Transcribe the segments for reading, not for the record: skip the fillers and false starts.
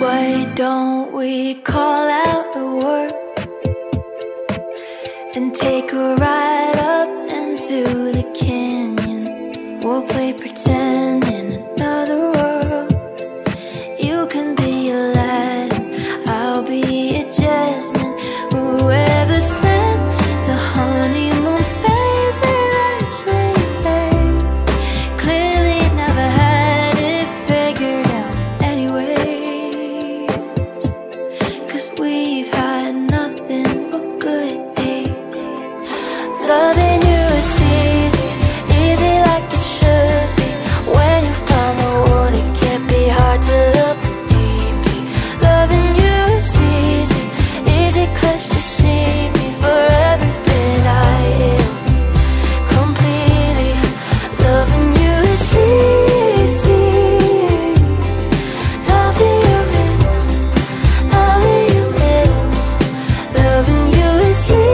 Why don't we call out the work and take a ride up into the canyon? We'll play pretend in another world. You can be a Aladdin, I'll be a Jasmine. Whoever said the honeymoon phase ain't actually paid clearly never had it figured out anyways. Cause we've had nothing but good days. Loving you is easy, easy like it should be. When you find the one, it can't be hard to love deeply. Loving you is easy, easy cause you see me for everything I am, completely. Loving you is easy. Loving you is, loving you is easy. Loving you is easy.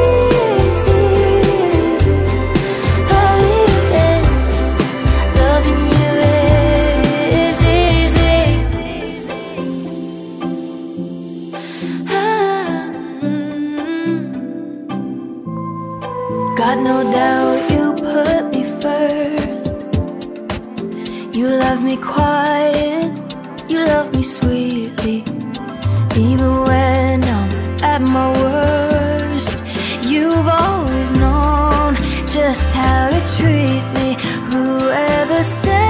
Got no doubt you put me first. You love me quiet, you love me sweetly. Even when I'm at my worst, you've always known just how to treat me. Whoever said